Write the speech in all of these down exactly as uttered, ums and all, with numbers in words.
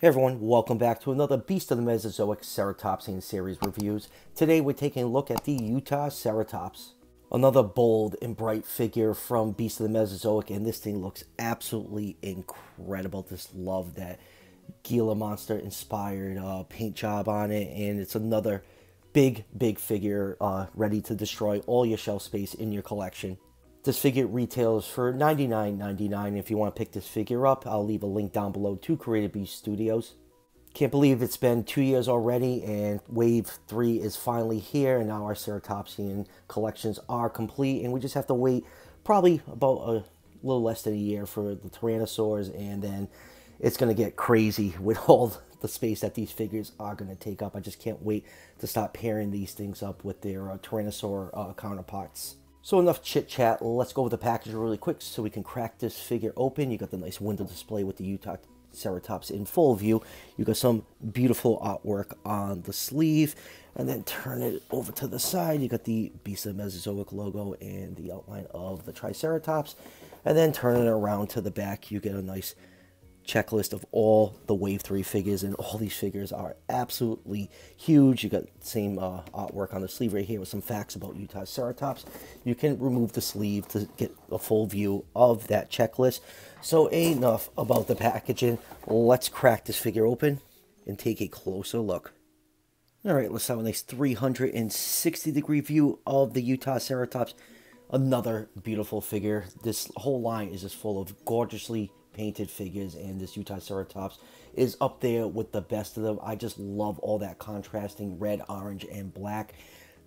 Hey everyone, welcome back to another Beast of the Mesozoic Ceratopsian series reviews. Today we're taking a look at the Utah Ceratops. Another bold and bright figure from Beast of the Mesozoic, and this thing looks absolutely incredible. Just love that Gila Monster inspired uh, paint job on it, and it's another big, big figure uh, ready to destroy all your shelf space in your collection. This figure retails for ninety-nine ninety-nine. If you want to pick this figure up, I'll leave a link down below to Creative Beast Studios. Can't believe it's been two years already and Wave three is finally here, and now our Ceratopsian collections are complete, and we just have to wait probably about a little less than a year for the Tyrannosaurs, and then it's going to get crazy with all the space that these figures are going to take up. I just can't wait to start pairing these things up with their uh, Tyrannosaur uh, counterparts. So enough chit-chat, let's go over the package really quick so we can crack this figure open. You got the nice window display with the Utah Ceratops in full view. You got some beautiful artwork on the sleeve. And then turn it over to the side. You got the Beast of the Mesozoic logo and the outline of the Triceratops. And then turn it around to the back. You get a nice checklist of all the Wave three figures, and all these figures are absolutely huge. You got the same uh, artwork on the sleeve right here with some facts about Utah Ceratops. You can remove the sleeve to get a full view of that checklist. So enough about the packaging. Let's crack this figure open and take a closer look. All right, let's have a nice three hundred sixty degree view of the Utah Ceratops. Another beautiful figure. This whole line is just full of gorgeously painted figures, and this Utah Ceratops is up there with the best of them. I just love all that contrasting red, orange, and black.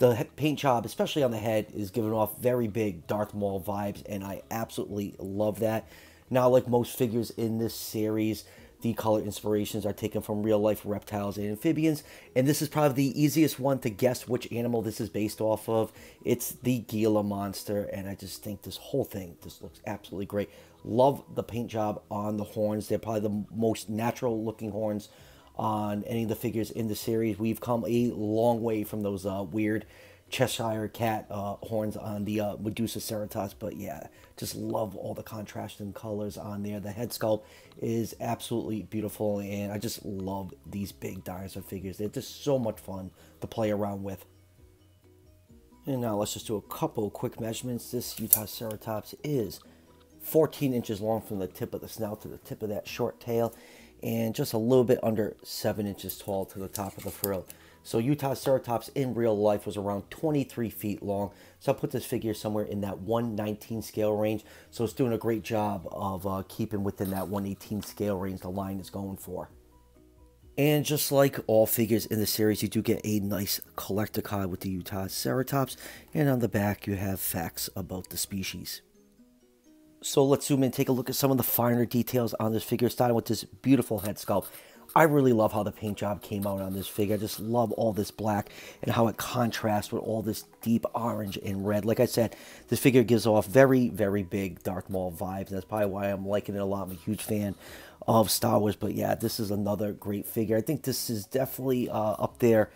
The paint job, especially on the head, is giving off very big Darth Maul vibes, and I absolutely love that. Now, like most figures in this series, the color inspirations are taken from real-life reptiles and amphibians, and this is probably the easiest one to guess which animal this is based off of. It's the Gila Monster, and I just think this whole thing just looks absolutely great. Love the paint job on the horns. They're probably the most natural-looking horns on any of the figures in the series. We've come a long way from those uh, weird Cheshire Cat uh, horns on the uh, Medusa Ceratops, but yeah, just love all the contrasting colors on there. The head sculpt is absolutely beautiful, and I just love these big dinosaur figures. They're just so much fun to play around with. And now let's just do a couple quick measurements. This Utah Ceratops is fourteen inches long from the tip of the snout to the tip of that short tail, and just a little bit under seven inches tall to the top of the frill. So Utah Ceratops in real life was around twenty-three feet long. So I put this figure somewhere in that one nineteen scale range. So it's doing a great job of uh, keeping within that one eighteen scale range the line is going for. And just like all figures in the series, you do get a nice collector card with the Utah Ceratops. And on the back, you have facts about the species. So let's zoom in and take a look at some of the finer details on this figure, starting with this beautiful head sculpt. I really love how the paint job came out on this figure. I just love all this black and how it contrasts with all this deep orange and red. Like I said, this figure gives off very, very big Darth Maul vibes. That's probably why I'm liking it a lot. I'm a huge fan of Star Wars, but yeah, this is another great figure. I think this is definitely uh, up there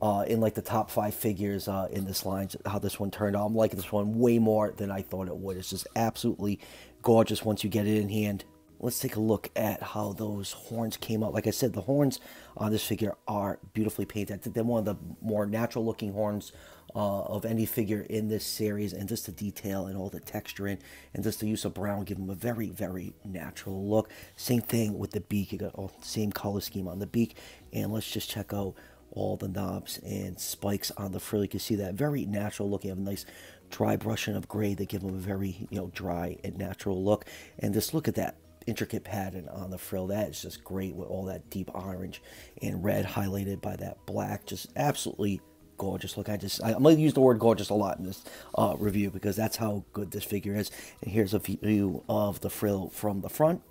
uh, in like the top five figures uh, in this line, how this one turned out. I'm liking this one way more than I thought it would. It's just absolutely gorgeous once you get it in hand. Let's take a look at how those horns came out. Like I said, the horns on this figure are beautifully painted. I think they're one of the more natural looking horns uh, of any figure in this series, and just the detail and all the texturing and just the use of brown give them a very, very natural look. Same thing with the beak. You got all the same color scheme on the beak. And let's just check out all the knobs and spikes on the frill. You can see that very natural looking. You have a nice dry brushing of gray that give them a very, you know, dry and natural look. And just look at that intricate pattern on the frill. That is just great with all that deep orange and red highlighted by that black. Just absolutely gorgeous look. I just I, I'm gonna use the word gorgeous a lot in this uh, review because that's how good this figure is. And here's a view of the frill from the front.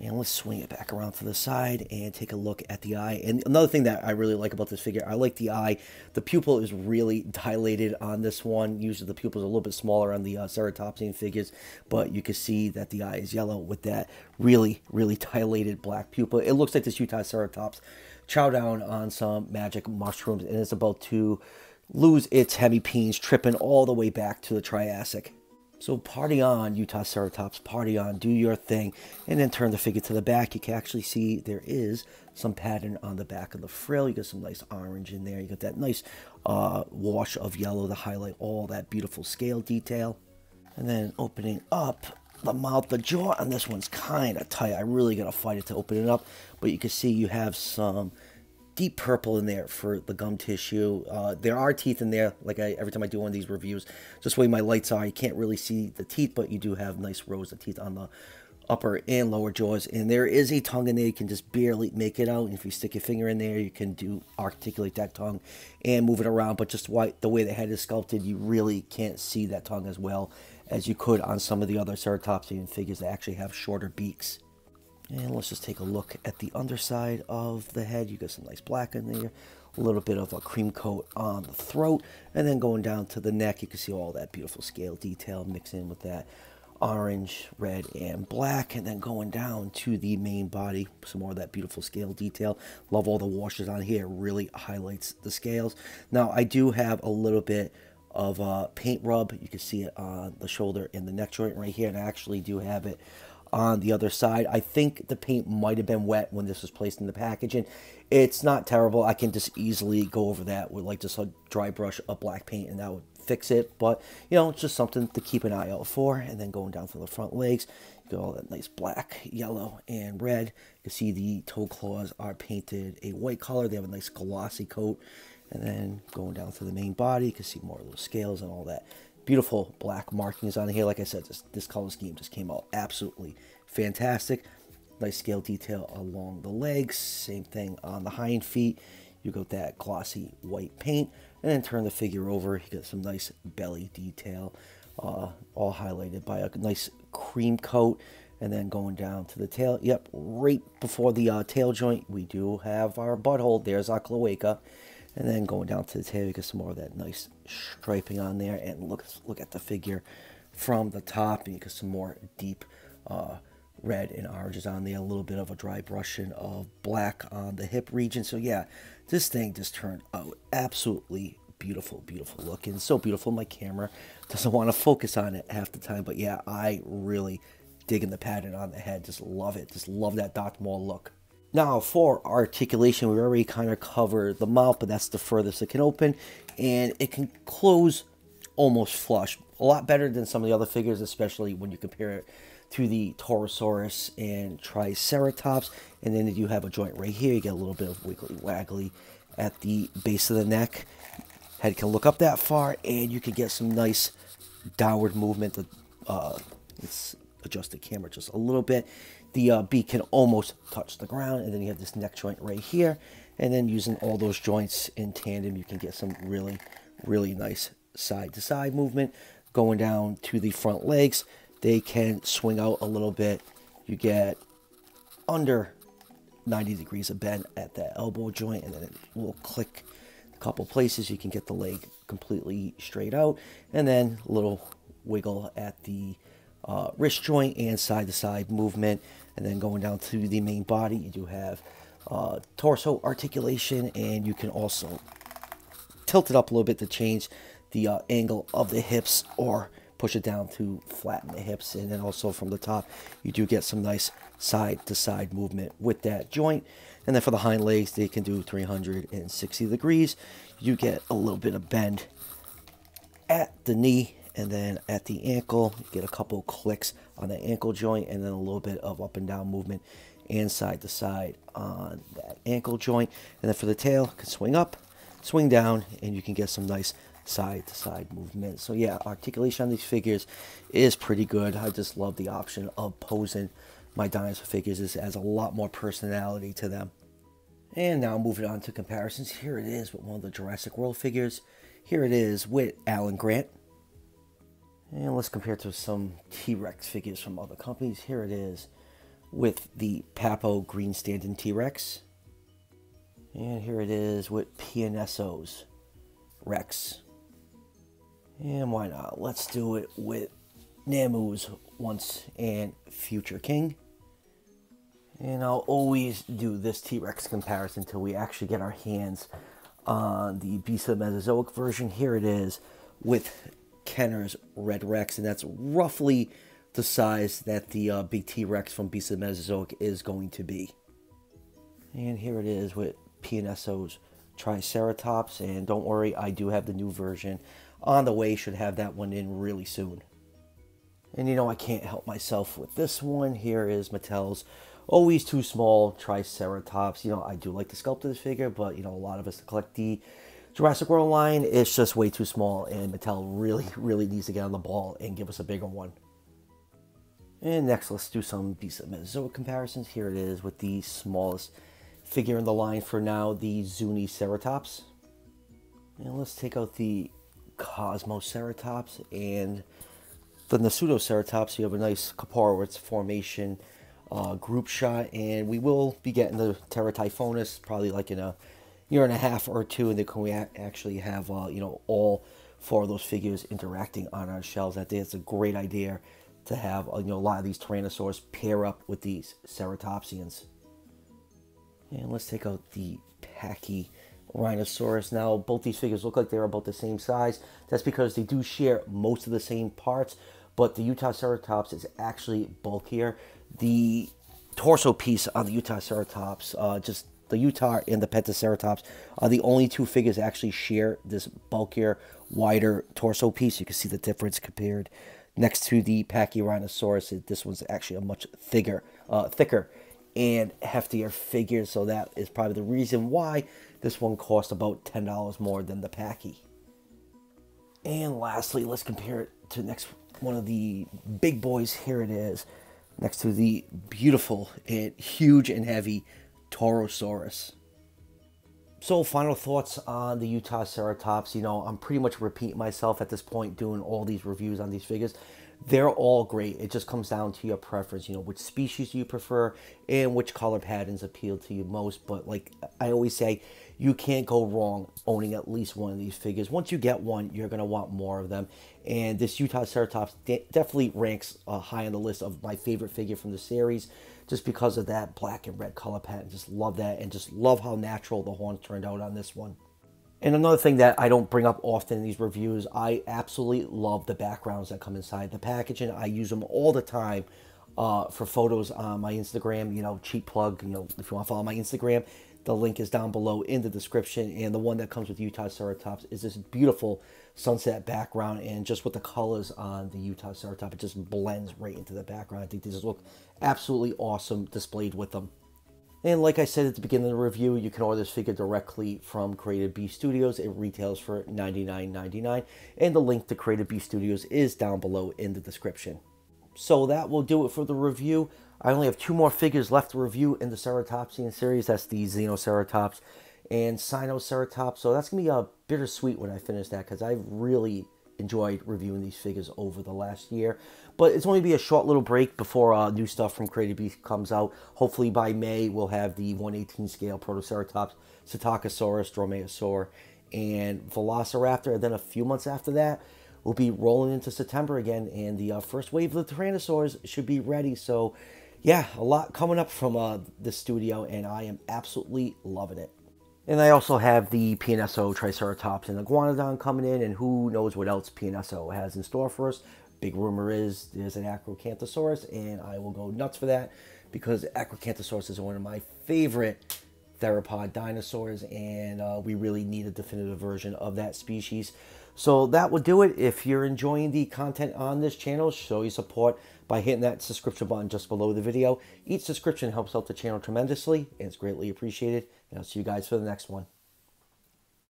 And let's swing it back around to the side and take a look at the eye. And another thing that I really like about this figure, I like the eye. The pupil is really dilated on this one. Usually the pupil is a little bit smaller on the uh, Ceratopsian figures, but you can see that the eye is yellow with that really, really dilated black pupil. It looks like this Utah Ceratops chowed down on some magic mushrooms, and it's about to lose its hemipenes, tripping all the way back to the Triassic. So party on, Utah Ceratops, party on, do your thing, and then turn the figure to the back. You can actually see there is some pattern on the back of the frill. You got some nice orange in there. You got that nice uh, wash of yellow to highlight all that beautiful scale detail. And then opening up the mouth, the jaw on this one's kind of tight. I really got to fight it to open it up, but you can see you have some deep purple in there for the gum tissue. Uh, there are teeth in there, like I, every time I do one of these reviews, just the way my lights are, you can't really see the teeth, but you do have nice rows of teeth on the upper and lower jaws, and there is a tongue in there. You can just barely make it out, and if you stick your finger in there, you can do articulate that tongue and move it around, but just why, the way the head is sculpted, you really can't see that tongue as well as you could on some of the other ceratopsian figures that actually have shorter beaks. And let's just take a look at the underside of the head. You got some nice black in there, a little bit of a cream coat on the throat, and then going down to the neck, you can see all that beautiful scale detail mixed in with that orange, red, and black, and then going down to the main body, some more of that beautiful scale detail. Love all the washes on here, really highlights the scales. Now, I do have a little bit of a paint rub. You can see it on the shoulder and the neck joint right here, and I actually do have it on the other side. I think the paint might have been wet when this was placed in the packaging. It's not terrible. I can just easily go over that with like just a dry brush of black paint and that would fix it. But, you know, it's just something to keep an eye out for. And then going down through the front legs, you got all that nice black, yellow, and red. You can see the toe claws are painted a white color. They have a nice glossy coat. And then going down to the main body, you can see more of those scales and all that beautiful black markings on here. Like I said, this, this color scheme just came out absolutely fantastic. Nice scale detail along the legs. Same thing on the hind feet. You got that glossy white paint. And then turn the figure over. You got some nice belly detail, uh, all highlighted by a nice cream coat. And then going down to the tail. Yep, right before the uh, tail joint, we do have our butthole. There's our cloaca. And then going down to the tail, you get some more of that nice striping on there. And look, look at the figure from the top, and you get some more deep uh, red and oranges on there. A little bit of a dry brushing of black on the hip region. So yeah, this thing just turned out absolutely beautiful, beautiful looking. So beautiful, my camera doesn't want to focus on it half the time. But yeah, I really digging the pattern on the head. Just love it. Just love that Darth Maul look. Now for articulation, we already kind of covered the mouth, but that's the furthest it can open, and it can close almost flush. A lot better than some of the other figures, especially when you compare it to the Taurosaurus and Triceratops. And then if you have a joint right here, you get a little bit of wiggly waggly at the base of the neck. Head can look up that far, and you can get some nice downward movement. Uh, let's adjust the camera just a little bit. The uh, beak can almost touch the ground, and then you have this neck joint right here. And then using all those joints in tandem, you can get some really, really nice side-to-side movement. Going down to the front legs, they can swing out a little bit. You get under ninety degrees of bend at that elbow joint, and then it will click a couple places. You can get the leg completely straight out, and then a little wiggle at the uh, wrist joint and side-to-side movement. And then going down to the main body, you do have uh, torso articulation, and you can also tilt it up a little bit to change the uh, angle of the hips or push it down to flatten the hips. And then also from the top, you do get some nice side-to-side movement with that joint. And then for the hind legs, they can do three hundred sixty degrees. You get a little bit of bend at the knee. And then at the ankle, you get a couple clicks on the ankle joint, and then a little bit of up and down movement and side to side on that ankle joint. And then for the tail, you can swing up, swing down, and you can get some nice side to side movement. So yeah, articulation on these figures is pretty good. I just love the option of posing my dinosaur figures. This adds a lot more personality to them. And now moving on to comparisons. Here it is with one of the Jurassic World figures. Here it is with Alan Grant. And let's compare it to some T-Rex figures from other companies. Here it is with the Papo Greenstanding T-Rex. And here it is with Pianesso's Rex. And why not? Let's do it with Namu's Once and Future King. And I'll always do this T-Rex comparison until we actually get our hands on the Beast of the Mesozoic version. Here it is with Kenner's Red Rex, and that's roughly the size that the uh, big T-Rex from Beast of the Mesozoic is going to be. And here it is with P and S O's Triceratops, and don't worry, I do have the new version on the way. Should have that one in really soon. And you know, I can't help myself with this one. Here is Mattel's always too small Triceratops. You know, I do like the sculpt of this figure, but you know, a lot of us that collect the Jurassic World line, it's just way too small, and Mattel really, really needs to get on the ball and give us a bigger one. And next, let's do some Beast of Mesozoic comparisons. Here it is with the smallest figure in the line for now, the Zuniceratops. And let's take out the Cosmoceratops and then the Pseudoceratops. You have a nice Caporowitz formation uh, group shot, and we will be getting the Pterotyphonus probably like in a year and a half or two, and then can we actually have uh, you know, all four of those figures interacting on our shelves. I think it's a great idea to have you know, a lot of these Tyrannosaurs pair up with these Ceratopsians. And let's take out the Pachyrhinosaurus. Now, both these figures look like they're about the same size. That's because they do share most of the same parts, but the Utaceratops is actually bulkier. The torso piece on the Utaceratops, uh, just the Utar and the Pentaceratops are the only two figures that actually share this bulkier, wider torso piece. You can see the difference compared next to the Pachyrhinosaurus. This one's actually a much thicker, uh, thicker and heftier figure, so that is probably the reason why this one cost about ten dollars more than the Pachy. And lastly, let's compare it to next one of the big boys. Here it is next to the beautiful and huge and heavy Taurosaurus. So final thoughts on the Utaceratops. You know, I'm pretty much repeating myself at this point doing all these reviews on these figures. They're all great. It just comes down to your preference, you know, which species you prefer and which color patterns appeal to you most. But like I always say, you can't go wrong owning at least one of these figures. Once you get one, you're going to want more of them. And this Utaceratops de definitely ranks uh, high on the list of my favorite figure from the series, just because of that black and red color pattern. Just love that, and just love how natural the horn turned out on this one. And another thing that I don't bring up often in these reviews, I absolutely love the backgrounds that come inside the packaging. I use them all the time uh, for photos on my Instagram. You know, cheap plug, you know, if you want to follow my Instagram, the link is down below in the description. And the one that comes with Utaceratops is this beautiful sunset background, and just with the colors on the Utaceratops, it just blends right into the background. I think these look absolutely awesome displayed with them. And like I said at the beginning of the review, you can order this figure directly from Creative Bee Studios. It retails for ninety-nine ninety-nine, and the link to Creative Bee Studios is down below in the description. So that will do it for the review. I only have two more figures left to review in the Ceratopsian series. That's the Xenoceratops and Sinoceratops. So that's going to be a bittersweet when I finish that, because I've really enjoyed reviewing these figures over the last year. But it's only be a short little break before uh, new stuff from Creative Bee comes out. Hopefully by May we'll have the one eighteen scale Protoceratops, Psittacosaurus, Dromaeosaur, and Velociraptor. And then a few months after that, we'll be rolling into September again, and the uh, first wave of the Tyrannosaurs should be ready. So yeah, a lot coming up from uh, the studio, and I am absolutely loving it. And I also have the P and S O Triceratops and Iguanodon coming in, and who knows what else P and S O has in store for us. Big rumor is there's an Acrocanthosaurus, and I will go nuts for that, because Acrocanthosaurus is one of my favorite theropod dinosaurs, and uh, we really need a definitive version of that species. So that will do it. If you're enjoying the content on this channel, show your support by hitting that subscription button just below the video. Each subscription helps out the channel tremendously, and it's greatly appreciated. And I'll see you guys for the next one.